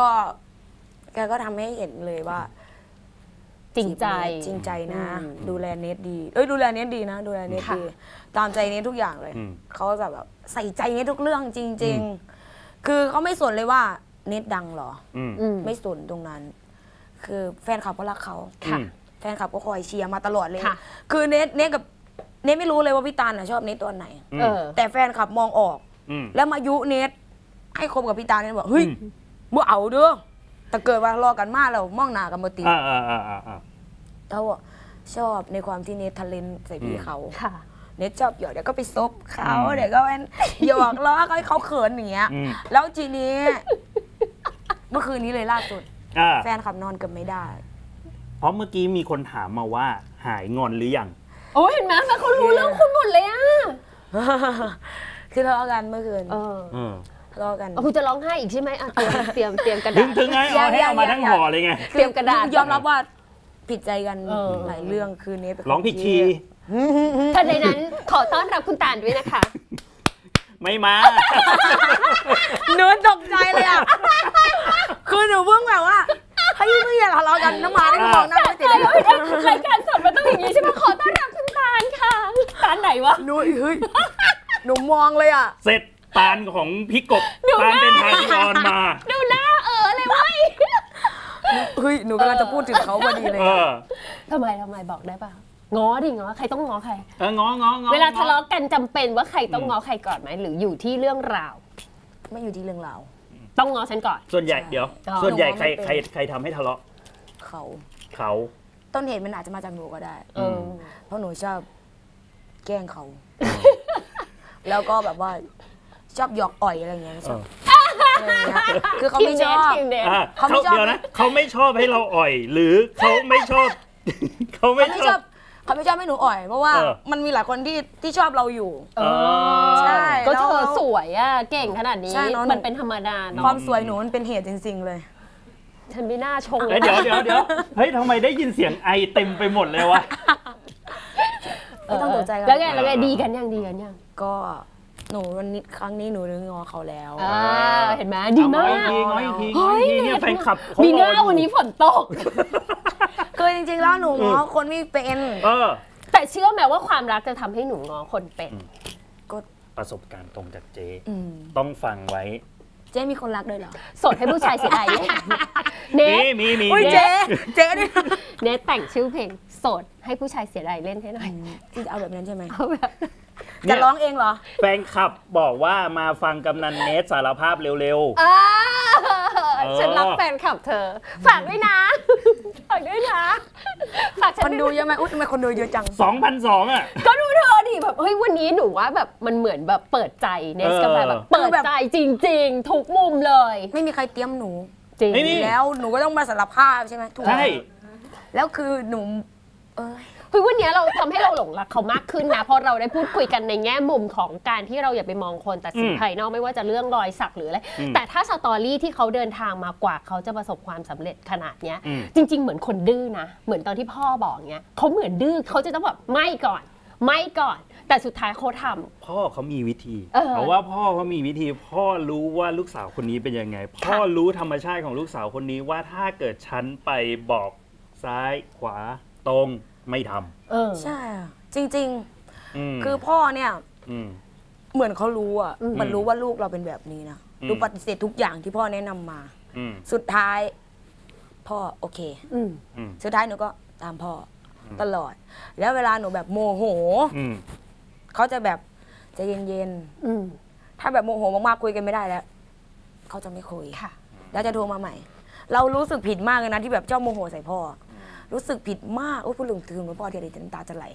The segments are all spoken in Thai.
ก็แกก็ทำให้เห็นเลยว่าจริงใจนะดูแลเน็ตดีดูแลเน็ตดีนะดูแลเน็ตดีตามใจเน็ตทุกอย่างเลยเขาจะแบบใส่ใจเน็ตทุกเรื่องจริงๆคือเขาไม่สนเลยว่าเน็ตดังหรอไม่สนตรงนั้นคือแฟนคลับก็รักเขาแฟนคลับก็คอยเชียร์มาตลอดเลยคือเน็ตกับเน็ตไม่รู้เลยว่าพี่ตาลชอบเน็ตตัวไหนแต่แฟนคลับมองออกแล้วมายุเน็ตให้คบกับพี่ตาลเน็ตบอกเฮ้ยบ่เอาเด้อแต่เกิดว่ารอกันมากแล้วมองหน้ากันมาตีเขาชอบในความที่เนททะเลนใส่พี่เขาเนทชอบหยอกเดี๋ยวก็ไปซบเขาเดี๋ยวก็หยอกล้อเขาให้เขาเขินอย่างเงี้ยแล้วทีนี้เมื่อคืนนี้เลยล่าสุดแฟนขับนอนกันไม่ได้เพราะเมื่อกี้มีคนถามมาว่าหายงอนหรือยังโอ้เห็นไหมแฟนเขารู้เรื่องคุณหมดเลยอะคือเราเอากันเมื่อคืนรอกันคุณจะร้องไห้อีกใช่ไหมเตรียมกระดาษถึงไงเอาให้เอามาทั้งห่อเลยไงเตรียมกระดาษยอมรับว่าผิดใจกันหลายเรื่องคืนนี้ร้องผิดคีย์ท่านในนั้นขอต้อนรับคุณตาลด้วยนะคะไม่มาหนูตกใจเลยอ่ะคือหนูเพิ่งแบบว่าเฮ้ยไม่อยากทะเลาะกันน้ำมาได้มองหน้าไม่ติดเลยรายการสดมันต้องอย่างนี้ใช่ไหมขอต้อนรับคุณตาลค่ะตาลไหนวะหนูหนูมองเลยอ่ะเสร็จตาลของพี่กบตาลเป็นทางนอนมาดูหน้าเลยเว้ยเฮ้ยหนูกำลังจะพูดถึงเขาพอดีเลยทำไมบอกได้ป่ะง้อดิง้อใครต้องง้อใครง้อเวลาทะเลาะกันจำเป็นว่าใครต้องง้อใครก่อนไหมหรืออยู่ที่เรื่องราวไม่อยู่ที่เรื่องราวต้องง้อฉันก่อนส่วนใหญ่เดี๋ยวส่วนใหญ่ใครทำให้ทะเลาะเขาต้นเหตุมันอาจจะมาจากหนูก็ได้เพราะหนูชอบแกล้งเขาแล้วก็แบบว่าชอบหยอกอ่อยอะไรอย่างเงี้ยคือเขาไม่ชอบเดี๋ยวนะเขาไม่ชอบให้เราอ่อยหรือเขาไม่ชอบให้หนูอ่อยเพราะว่ามันมีหลายคนที่ชอบเราอยู่ใช่ก็เธอสวยอ่ะเก่งขนาดนี้มันเป็นธรรมดาความสวยหนูมันเป็นเหตุจริงๆเลยฉันไม่น่าชงเลยเดี๋ยวเฮ้ยทำไมได้ยินเสียงไอเต็มไปหมดเลยวะไม่ต้องตกใจแล้วแล้วไงดีกันยังก็หนูวันนี้ครั้งนี้หนูเรื่องงอเขาแล้วเห็นไหมดีมากเฮ้ยเนี่ยแฟนคลับมีหน้าวันนี้ฝนตกเคยจริงๆแล้วหนูงอคนไม่เป็นแต่เชื่อไหมว่าความรักจะทำให้หนูงอคนเป็นก็ประสบการณ์ตรงจากเจ๊ต้องฟังไว้เจ๊มีคนรักด้วยเหรอสดให้ผู้ชายเสียดายเนทมีเจ๊เนทแต่งชื่อเพลงสดให้ผู้ชายเสียดายเล่นให้หน่อยที่จะเอาแบบนั้นใช่ไหมจะร้องเองเหรอแฟนคลับบอกว่ามาฟังกำนันเนทสารภาพเร็วๆฉันรักแฟนคลับเธอฝากด้วยนะฝากคนดูเยอะไหมอุ๊ยทำไมคนดูเยอะจัง 2,200 อ่ะก็ดูเธอดิแบบเฮ้ยวันนี้หนูว่าแบบมันเหมือนแบบเปิดใจเนทกับแฟนแบบเปิดใจจริงๆทุกมุมเลยไม่มีใครเตรียมหนูจริงแล้วหนูก็ต้องมาสารภาพใช่ไหมถูกใช่แล้วคือหนูคือวันนี้เราทำให้เราหลงรักเขามากขึ้นนะเพราะเราได้พูดคุยกันในแง่มุมของการที่เราอย่าไปมองคนตัดสินภายนอกไม่ว่าจะเรื่องรอยสักหรืออะไรแต่ถ้าสตอรี่ที่เขาเดินทางมากว่าเขาจะประสบความสำเร็จขนาดเนี้ยจริงๆเหมือนคนดื้อนะเหมือนตอนที่พ่อบอกเนี้ยเขาเหมือนดื้อเขาจะต้องแบบไม่ก่อนแต่สุดท้ายเขาทำพ่อเขามีวิธีเพราะว่าพ่อเขามีวิธีพ่อรู้ว่าลูกสาวคนนี้เป็นยังไงพ่อรู้ธรรมชาติของลูกสาวคนนี้ว่าถ้าเกิดฉันไปบอกซ้ายขวาตรงไม่ทำใช่จริงๆคือพ่อเนี่ยเหมือนเขารู้อ่ะมันรู้ว่าลูกเราเป็นแบบนี้นะรู้ปฏิเสธทุกอย่างที่พ่อแนะนำมาสุดท้ายพ่อโอเคสุดท้ายหนูก็ตามพ่อตลอดแล้วเวลาหนูแบบโมโหเขาจะแบบจะเย็นๆถ้าแบบโมโหมากๆคุยกันไม่ได้แล้วเขาจะไม่คุยแล้วจะโทรมาใหม่เรารู้สึกผิดมากเลยนะที่แบบเจ้าโมโหใส่พ่อรู้สึกผิดมากโอ้พูดถึงพ่อเดี๋ยวน้ำตาจะไหล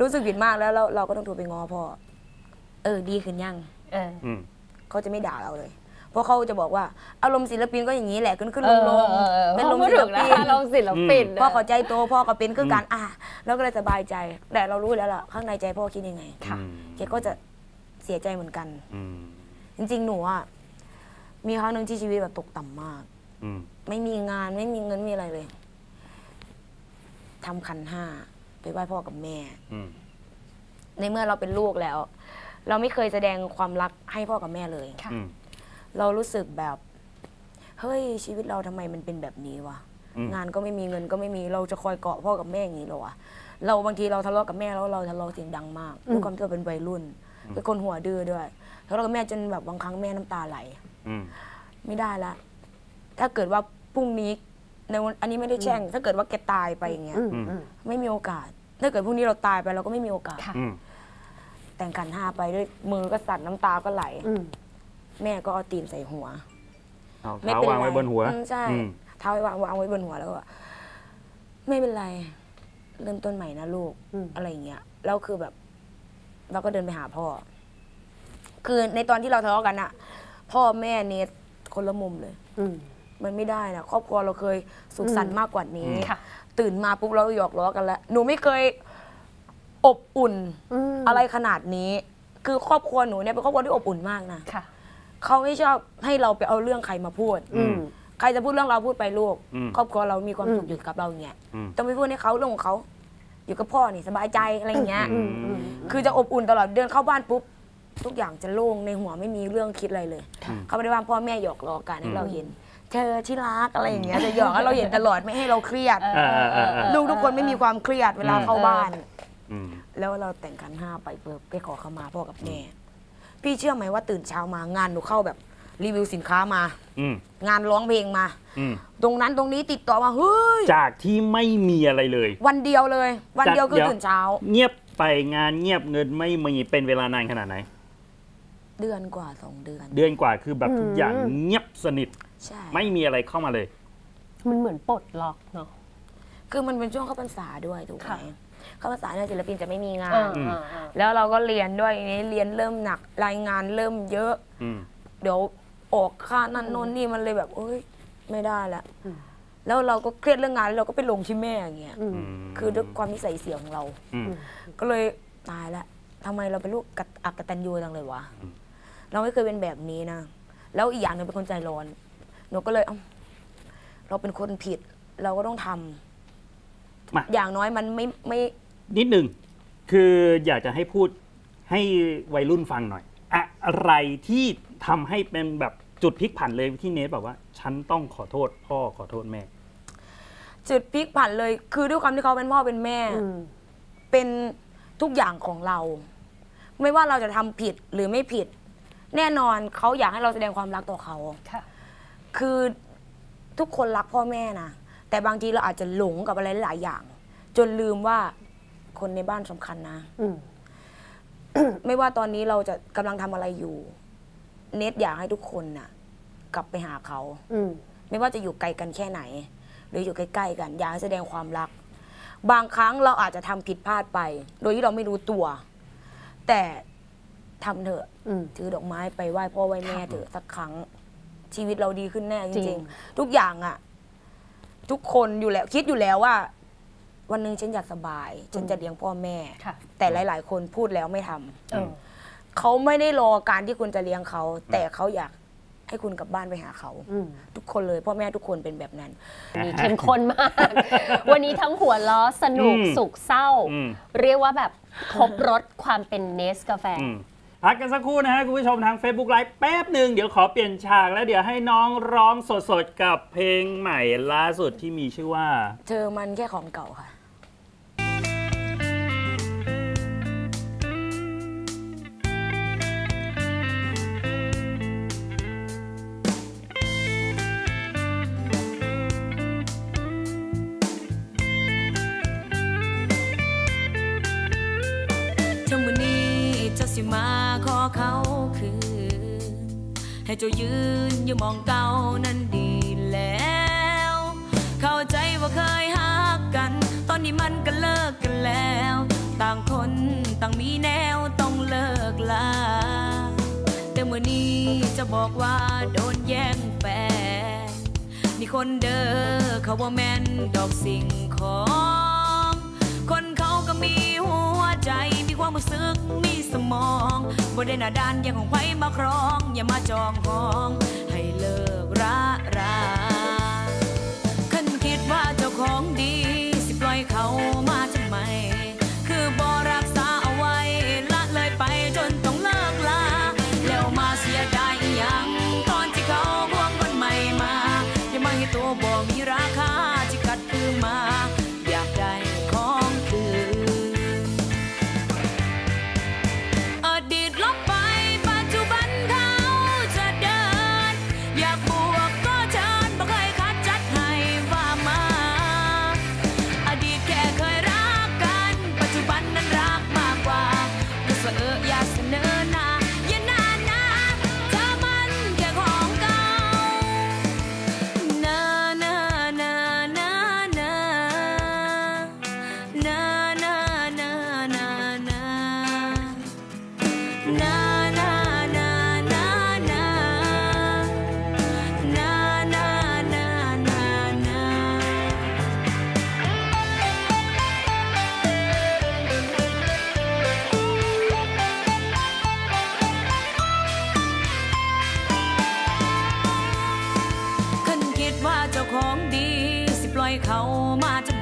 รู้สึกผิดมากแล้วเราก็ต้องโทรไปง้อพ่อดีขึ้นยังเขาจะไม่ด่าเราเลยเพราะเขาจะบอกว่าอารมณ์ศิลปินก็อย่างนี้แหละขึ้นลงเป็นลมศิลปินพ่อเขาใจโตพ่อก็เป็นก็การแล้วก็เลยสบายใจแต่เรารู้แล้วล่ะข้างในใจพ่อคิดยังไงแกก็จะเสียใจเหมือนกันจริงๆหนูอ่ะมีครั้งหนึ่งที่ชีวิตแบบตกต่ำมากไม่มีงานไม่มีเงินไม่มีอะไรเลยทำขันห้าไปไหว้พ่อกับแม่ในเมื่อเราเป็นลูกแล้วเราไม่เคยแสดงความรักให้พ่อกับแม่เลยเรารู้สึกแบบ เฮ้ยชีวิตเราทำไมมันเป็นแบบนี้วะงานก็ไม่มีเงินก็ไม่มีเราจะคอยเกาะพ่อกับแม่อย่างนี้หรอวะเราบางทีเราทะเลาะกับแม่แล้วเราทะเลาะเสียงดังมากด้วยความที่เราเป็นวัยรุ่นเป็นคนหัวดื้อด้วยทะเลาะกับแม่จนแบบบางครั้งแม่น้ำตาไหลไม่ได้ละถ้าเกิดว่าพรุ่งนี้ในวันอันนี้ไม่ได้แช่งถ้าเกิดว่าแกตายไปอย่างเงี้ยไม่มีโอกาสถ้าเกิดพรุ่งนี้เราตายไปเราก็ไม่มีโอกาสแต่งกันห้าไปด้วยมือก็สั่นน้ำตาก็ไหลแม่ก็เอาตีนใส่หัวเท้าวางไว้บนหัวใช่เท้าวางไว้บนหัวแล้วก็ไม่เป็นไรเริ่มต้นใหม่นะลูกอะไรอย่างเงี้ยแล้วคือแบบเราก็เดินไปหาพ่อคือในตอนที่เราทะเลาะกันอะพ่อแม่เนทคนละมุมเลยมันไม่ได้นะครอบครัวเราเคยสุขสันต์มากกว่านี้ตื่นมาปุ๊บเราหยอกล้อกันแล้วหนูไม่เคยอบอุ่นอะไรขนาดนี้คือครอบครัวหนูเนี่ยเป็นครอบครัวที่อบอุ่นมากนะเขาไม่ชอบให้เราไปเอาเรื่องใครมาพูดใครจะพูดเรื่องเราพูดไปลูกครอบครัวเรามีความสุขอยู่กับเราอย่างเงี้ยต้องไปพูดให้เขาเรื่องของเขาอยู่กับพ่อนี่สบายใจอะไรอย่างเงี้ยคือจะอบอุ่นตลอดเดินเข้าบ้านปุ๊บทุกอย่างจะโล่งในหัวไม่มีเรื่องคิดอะไรเลยเขาไม่ได้ว่าพ่อแม่หยอกล้อกันให้เราเห็นเธอที่รักอะไรอย่างเงี้ยจะหยอกให้เราเห็นตลอดไม่ให้เราเครียดลูกทุกคนไม่มีความเครียดเวลาเข้าบ้านแล้วเราแต่งกันห้าไปเพื่อไปขอขมาพ่อกับแม่พี่เชื่อไหมว่าตื่นเช้ามางานหนูเข้าแบบรีวิวสินค้ามางานร้องเพลงมาตรงนั้นตรงนี้ติดต่อมาเฮ้ยจากที่ไม่มีอะไรเลยวันเดียวเลยวันเดียวคือตื่นเช้าเงียบไปงานเงียบเงินไม่มีเป็นเวลานานขนาดไหนเดือนกว่า2 เดือนเดือนกว่าคือแบบทุกอย่างเงียบสนิทไม่มีอะไรเข้ามาเลยมันเหมือนปลดล็อกเนาะคือมันเป็นช่วงเข้าพรรษาด้วยถูกไหมเข้าพรรษาเนี่ยศิลปินจะไม่มีงานแล้วเราก็เรียนด้วยนี้เรียนเริ่มหนักรายงานเริ่มเยอะเดี๋ยวออกค่านั่นโน่นนี่มันเลยแบบเอ้ยไม่ได้ละแล้วเราก็เครียดเรื่องงานแล้วเราก็ไปลงที่แม่อย่างเงี้ยคือด้วยความนิสัยเสียของเราก็เลยตายละทำไมเราเป็นลูกอกตัญญูจังเลยวะเราไม่เคยเป็นแบบนี้นะแล้วอีกอย่างหนึ่งเป็นคนใจร้อนหนูก็เลยเราเป็นคนผิดเราก็ต้องทำอย่างน้อยมันไม่นิดหนึ่งคืออยากจะให้พูดให้วัยรุ่นฟังหน่อยอะไรที่ทำให้เป็นแบบจุดพลิกผันเลยที่เนทบอกว่าฉันต้องขอโทษพ่อขอโทษแม่จุดพลิกผันเลยคือด้วยความที่เขาเป็นพ่อเป็นแม่เป็นทุกอย่างของเราไม่ว่าเราจะทำผิดหรือไม่ผิดแน่นอนเขาอยากให้เราแสดงความรักต่อเขาคือทุกคนรักพ่อแม่นะแต่บางทีเราอาจจะหลงกับอะไรหลายอย่างจนลืมว่าคนในบ้านสำคัญนะ ไม่ว่าตอนนี้เราจะกำลังทำอะไรอยู่เนทอยากให้ทุกคนน่ะกลับไปหาเขาไม่ว่าจะอยู่ไกลกันแค่ไหนหรืออยู่ใกล้ๆกันอยากแสดงความรักบางครั้งเราอาจจะทำผิดพลาดไปโดยที่เราไม่รู้ตัวแต่ทำเถอะถือดอกไม้ไปไหว้พ่อไหว้แม่เถอะสักครั้งชีวิตเราดีขึ้นแน่จริงๆทุกอย่างอ่ะทุกคนอยู่แล้วคิดอยู่แล้วว่าวันหนึ่งฉันอยากสบายฉันจะเลี้ยงพ่อแม่แต่หลายๆคนพูดแล้วไม่ทำเขาไม่ได้รอการที่คุณจะเลี้ยงเขาแต่เขาอยากให้คุณกลับบ้านไปหาเขาทุกคนเลยพ่อแม่ทุกคนเป็นแบบนั้นมีเข้มข้นมากวันนี้ทั้งหัวล้อสนุกสุขเศร้าเรียกว่าแบบครบรสความเป็นเนสกาแฟพักกันสักครู่นะฮะคุณผู้ชมทาง Facebook Live แป๊บหนึ่งเดี๋ยวขอเปลี่ยนฉากแล้วเดี๋ยวให้น้องร้องสดๆกับเพลงใหม่ล่าสุดที่มีชื่อว่าเธอมันแค่ของเก่าค่ะเขาคืนให้เจ้ายืนอยู่มองเก่านั้นดีแล้วเข้าใจว่าเคยหักกันตอนนี้มันก็เลิกกันแล้วต่างคนต่างมีแนวต้องเลิกลาแต่เมื่อนี้จะบอกว่าโดนแย่งแฟนนี่คนเด้อเขาว่าแม่นดอกสิ่งของคนเขาก็มีหัวใจมีความรู้สึกมีสมองบนเด่นด้านยังของไว้มาครองอย่ามาจองห้องให้เลิกระคันคิดว่าเจ้าของดีสิปล่อยเขามาทำไมคือบอรักษาเอาไว้ละเลยไปจนต้องเลิกลาแล้วมาเสียดายยังตอนที่เขาพวงคนใหม่มา เขามาจาก